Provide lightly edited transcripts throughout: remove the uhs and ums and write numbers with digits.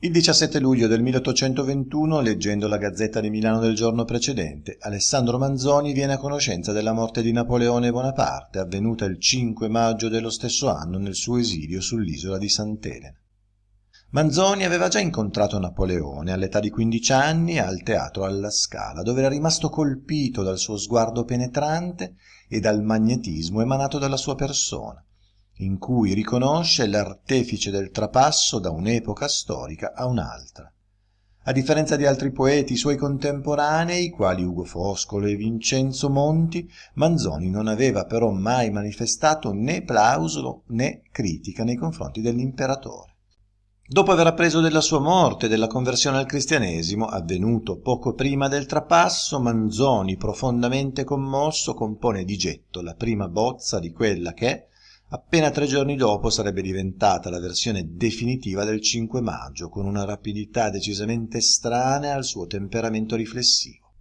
Il 17 luglio del 1821, leggendo la Gazzetta di Milano del giorno precedente, Alessandro Manzoni viene a conoscenza della morte di Napoleone Bonaparte, avvenuta il 5 maggio dello stesso anno nel suo esilio sull'isola di Sant'Elena. Manzoni aveva già incontrato Napoleone all'età di 15 anni al Teatro alla Scala, dove era rimasto colpito dal suo sguardo penetrante e dal magnetismo emanato dalla sua persona, in cui riconosce l'artefice del trapasso da un'epoca storica a un'altra. A differenza di altri poeti suoi contemporanei, quali Ugo Foscolo e Vincenzo Monti, Manzoni non aveva però mai manifestato né plauso né critica nei confronti dell'imperatore. Dopo aver appreso della sua morte e della conversione al cristianesimo, avvenuto poco prima del trapasso, Manzoni, profondamente commosso, compone di getto la prima bozza di quella che, appena 3 giorni dopo, sarebbe diventata la versione definitiva del 5 maggio, con una rapidità decisamente estranea al suo temperamento riflessivo.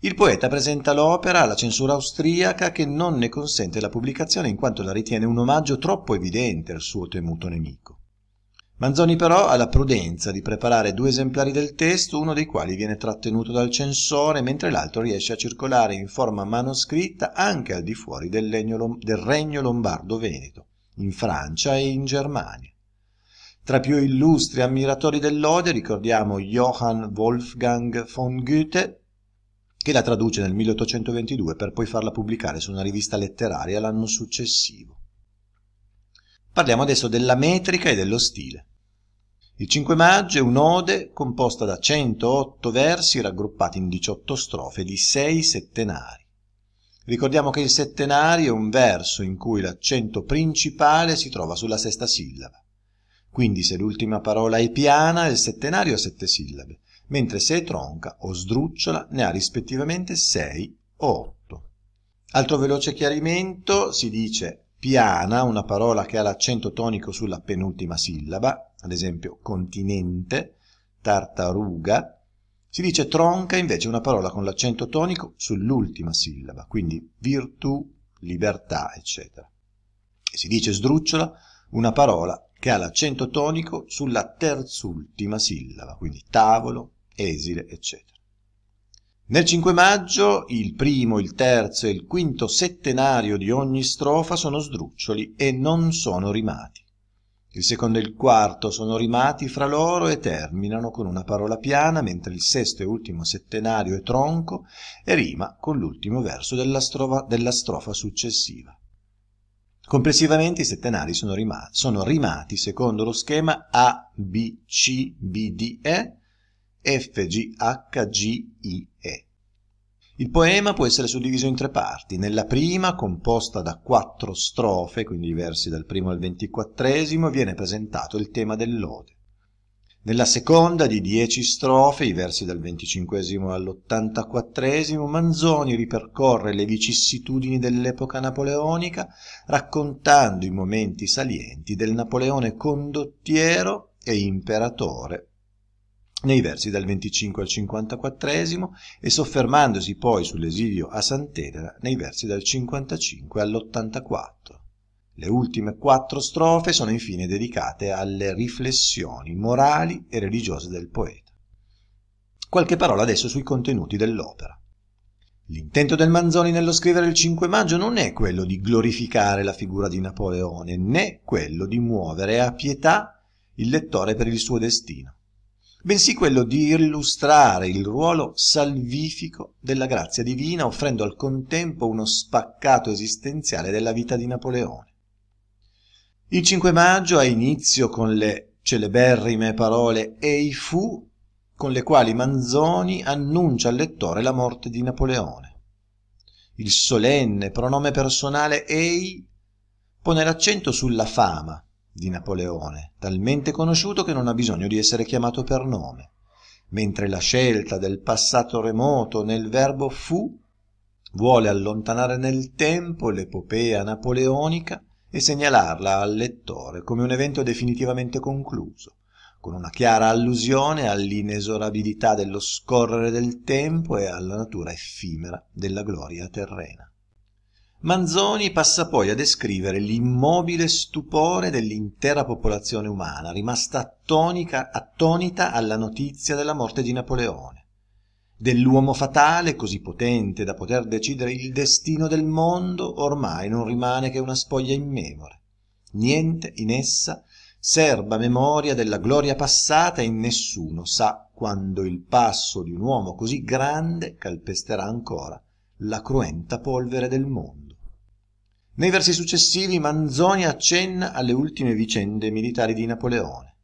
Il poeta presenta l'opera alla censura austriaca, che non ne consente la pubblicazione in quanto la ritiene un omaggio troppo evidente al suo temuto nemico. Manzoni però ha la prudenza di preparare 2 esemplari del testo, uno dei quali viene trattenuto dal censore, mentre l'altro riesce a circolare in forma manoscritta anche al di fuori del Regno Lombardo-Veneto, in Francia e in Germania. Tra i più illustri ammiratori dell'ode ricordiamo Johann Wolfgang von Goethe, che la traduce nel 1822 per poi farla pubblicare su una rivista letteraria l'anno successivo. Parliamo adesso della metrica e dello stile. Il 5 maggio è un'ode composta da 108 versi raggruppati in 18 strofe di 6 settenari. Ricordiamo che il settenario è un verso in cui l'accento principale si trova sulla 6ª sillaba. Quindi se l'ultima parola è piana, il settenario ha 7 sillabe, mentre se è tronca o sdrucciola ne ha rispettivamente 6 o 8. Altro veloce chiarimento: si dice piana, una parola che ha l'accento tonico sulla penultima sillaba, ad esempio continente, tartaruga. Si dice tronca invece una parola con l'accento tonico sull'ultima sillaba, quindi virtù, libertà, eccetera. E si dice sdrucciola una parola che ha l'accento tonico sulla terzultima sillaba, quindi tavolo, esile, eccetera. Nel 5 maggio il primo, il terzo e il quinto settenario di ogni strofa sono sdruccioli e non sono rimati. Il secondo e il quarto sono rimati fra loro e terminano con una parola piana, mentre il sesto e ultimo settenario è tronco e rima con l'ultimo verso della strofa successiva. Complessivamente i settenari sono rimati secondo lo schema A, B, C, B, D, E, F, G, H, G, I, E. Il poema può essere suddiviso in 3 parti. Nella prima, composta da 4 strofe, quindi i versi dal 1 al 24, viene presentato il tema dell'ode. Nella seconda, di 10 strofe, i versi dal 25° all'84, Manzoni ripercorre le vicissitudini dell'epoca napoleonica, raccontando i momenti salienti del Napoleone condottiero e imperatore, nei versi dal 25 al 54 e soffermandosi poi sull'esilio a Sant'Elena nei versi dal 55 all'84. Le ultime 4 strofe sono infine dedicate alle riflessioni morali e religiose del poeta. Qualche parola adesso sui contenuti dell'opera. L'intento del Manzoni nello scrivere il 5 maggio non è quello di glorificare la figura di Napoleone, né quello di muovere a pietà il lettore per il suo destino, bensì quello di illustrare il ruolo salvifico della grazia divina, offrendo al contempo uno spaccato esistenziale della vita di Napoleone. Il 5 maggio ha inizio con le celeberrime parole "Ei fu", con le quali Manzoni annuncia al lettore la morte di Napoleone. Il solenne pronome personale "Ei" pone l'accento sulla fama di Napoleone, talmente conosciuto che non ha bisogno di essere chiamato per nome, mentre la scelta del passato remoto nel verbo fu vuole allontanare nel tempo l'epopea napoleonica e segnalarla al lettore come un evento definitivamente concluso, con una chiara allusione all'inesorabilità dello scorrere del tempo e alla natura effimera della gloria terrena. Manzoni passa poi a descrivere l'immobile stupore dell'intera popolazione umana, rimasta attonita alla notizia della morte di Napoleone, dell'uomo fatale così potente da poter decidere il destino del mondo. Ormai non rimane che una spoglia immemore. Niente in essa serba memoria della gloria passata e nessuno sa quando il passo di un uomo così grande calpesterà ancora la cruenta polvere del mondo. Nei versi successivi Manzoni accenna alle ultime vicende militari di Napoleone.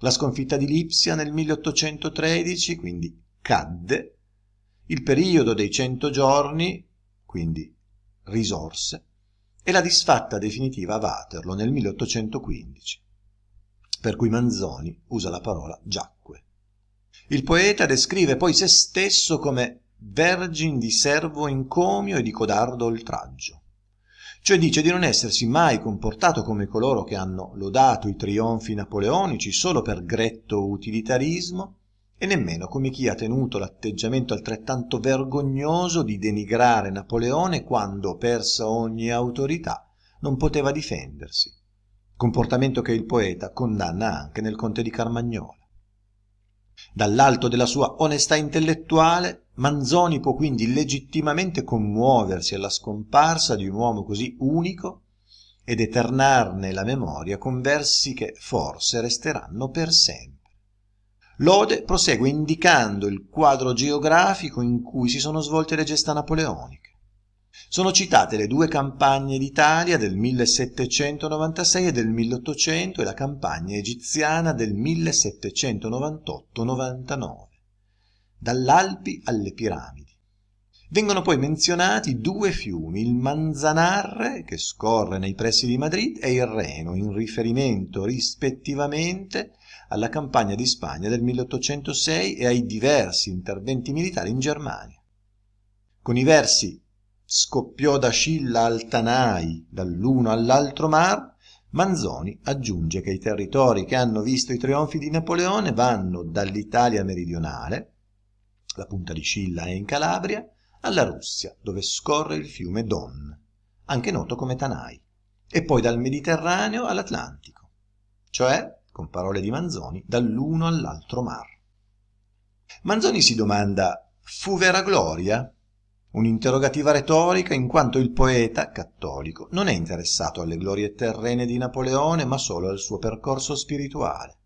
La sconfitta di Lipsia nel 1813, quindi cadde, il periodo dei 100 giorni, quindi risorse, e la disfatta definitiva a Waterloo nel 1815, per cui Manzoni usa la parola giacque. Il poeta descrive poi se stesso come vergine di servo encomio e di codardo oltraggio. Cioè dice di non essersi mai comportato come coloro che hanno lodato i trionfi napoleonici solo per gretto utilitarismo e nemmeno come chi ha tenuto l'atteggiamento altrettanto vergognoso di denigrare Napoleone quando, persa ogni autorità, non poteva difendersi, comportamento che il poeta condanna anche nel Conte di Carmagnola. Dall'alto della sua onestà intellettuale, Manzoni può quindi legittimamente commuoversi alla scomparsa di un uomo così unico ed eternarne la memoria con versi che forse resteranno per sempre. L'ode prosegue indicando il quadro geografico in cui si sono svolte le gesta napoleoniche. Sono citate le due campagne d'Italia del 1796 e del 1800 e la campagna egiziana del 1798-99. Dall'Alpi alle Piramidi. Vengono poi menzionati due fiumi, il Manzanarre, che scorre nei pressi di Madrid, e il Reno, in riferimento rispettivamente alla campagna di Spagna del 1806 e ai diversi interventi militari in Germania. Con i versi "Scoppiò da Scilla al Tanai, dall'uno all'altro mar", Manzoni aggiunge che i territori che hanno visto i trionfi di Napoleone vanno dall'Italia meridionale, la punta di Scilla è in Calabria, alla Russia, dove scorre il fiume Don, anche noto come Tanai, e poi dal Mediterraneo all'Atlantico, cioè, con parole di Manzoni, dall'uno all'altro mar. Manzoni si domanda: fu vera gloria? Un'interrogativa retorica, in quanto il poeta cattolico non è interessato alle glorie terrene di Napoleone, ma solo al suo percorso spirituale.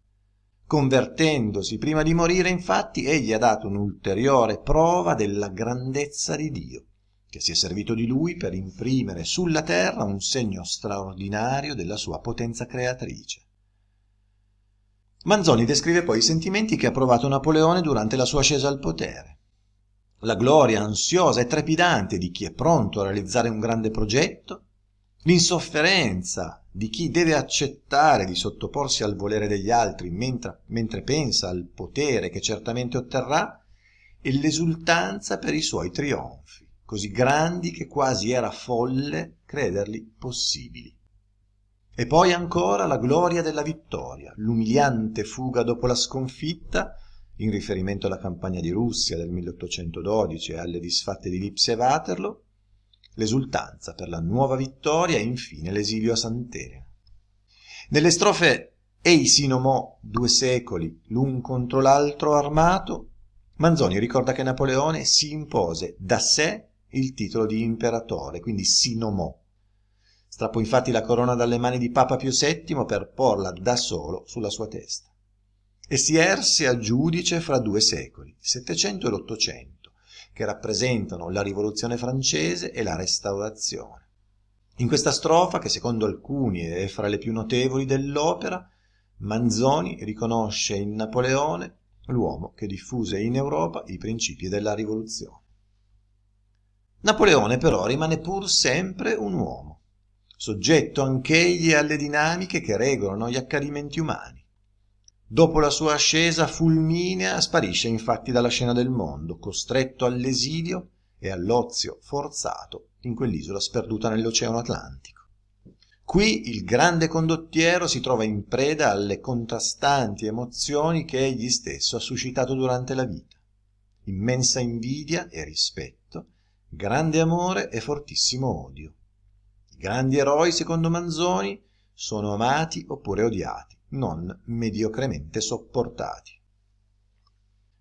Convertendosi prima di morire, infatti, egli ha dato un'ulteriore prova della grandezza di Dio, che si è servito di lui per imprimere sulla terra un segno straordinario della sua potenza creatrice. Manzoni descrive poi i sentimenti che ha provato Napoleone durante la sua ascesa al potere. La gloria ansiosa e trepidante di chi è pronto a realizzare un grande progetto, l'insofferenza di chi deve accettare di sottoporsi al volere degli altri mentre pensa al potere che certamente otterrà, e l'esultanza per i suoi trionfi, così grandi che quasi era folle crederli possibili. E poi ancora la gloria della vittoria, l'umiliante fuga dopo la sconfitta, in riferimento alla campagna di Russia del 1812 e alle disfatte di Lipsia e Waterloo, l'esultanza per la nuova vittoria e infine l'esilio a Sant'Elena. Nelle strofe "Ei si nomò 2 secoli, l'un contro l'altro armato", Manzoni ricorda che Napoleone si impose da sé il titolo di imperatore, quindi si nomò. Strappò infatti la corona dalle mani di Papa Pio VII per porla da solo sulla sua testa. E si erse a giudice fra 2 secoli, il 700 e l'800, che rappresentano la Rivoluzione francese e la Restaurazione. In questa strofa, che secondo alcuni è fra le più notevoli dell'opera, Manzoni riconosce in Napoleone l'uomo che diffuse in Europa i principi della Rivoluzione. Napoleone però rimane pur sempre un uomo, soggetto anch'egli alle dinamiche che regolano gli accadimenti umani. Dopo la sua ascesa fulminea sparisce infatti dalla scena del mondo, costretto all'esilio e all'ozio forzato in quell'isola sperduta nell'Oceano Atlantico. Qui il grande condottiero si trova in preda alle contrastanti emozioni che egli stesso ha suscitato durante la vita: immensa invidia e rispetto, grande amore e fortissimo odio, grandi eroi, secondo Manzoni, sono amati oppure odiati, non mediocremente sopportati.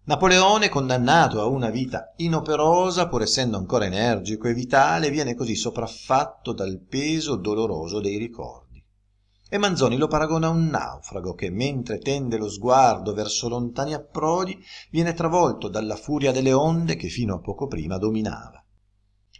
Napoleone, condannato a una vita inoperosa, pur essendo ancora energico e vitale, viene così sopraffatto dal peso doloroso dei ricordi. E Manzoni lo paragona a un naufrago che, mentre tende lo sguardo verso lontani approdi, viene travolto dalla furia delle onde che fino a poco prima dominava.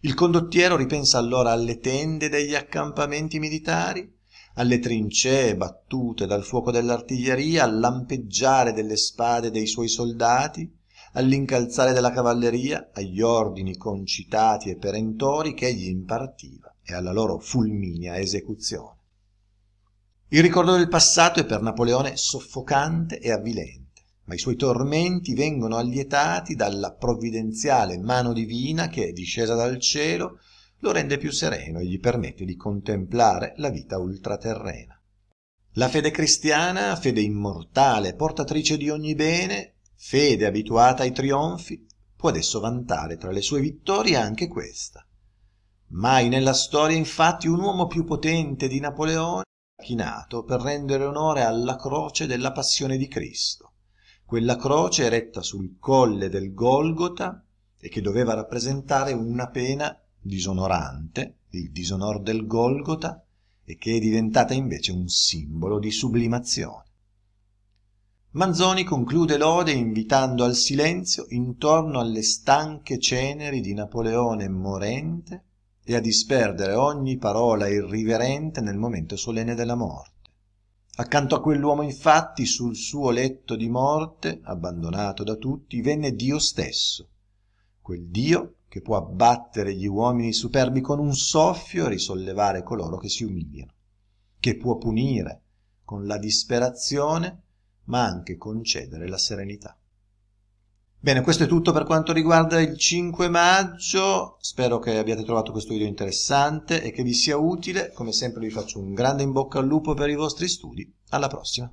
Il condottiero ripensa allora alle tende degli accampamenti militari, alle trincee battute dal fuoco dell'artiglieria, al lampeggiare delle spade dei suoi soldati, all'incalzare della cavalleria, agli ordini concitati e perentori che egli impartiva e alla loro fulminea esecuzione. Il ricordo del passato è per Napoleone soffocante e avvilente, ma i suoi tormenti vengono allietati dalla provvidenziale mano divina che, discesa dal cielo, lo rende più sereno e gli permette di contemplare la vita ultraterrena. La fede cristiana, fede immortale, portatrice di ogni bene, fede abituata ai trionfi, può adesso vantare tra le sue vittorie anche questa. Mai nella storia, infatti, un uomo più potente di Napoleone è chinato per rendere onore alla croce della passione di Cristo, quella croce eretta sul colle del Golgota e che doveva rappresentare una pena disonorante, il disonor del Golgota, e che è diventata invece un simbolo di sublimazione. Manzoni conclude l'ode invitando al silenzio intorno alle stanche ceneri di Napoleone morente e a disperdere ogni parola irriverente nel momento solenne della morte. Accanto a quell'uomo, infatti, sul suo letto di morte, abbandonato da tutti, venne Dio stesso, quel Dio che può abbattere gli uomini superbi con un soffio e risollevare coloro che si umiliano, che può punire con la disperazione, ma anche concedere la serenità. Bene, questo è tutto per quanto riguarda il 5 maggio, spero che abbiate trovato questo video interessante e che vi sia utile. Come sempre vi faccio un grande in bocca al lupo per i vostri studi, alla prossima!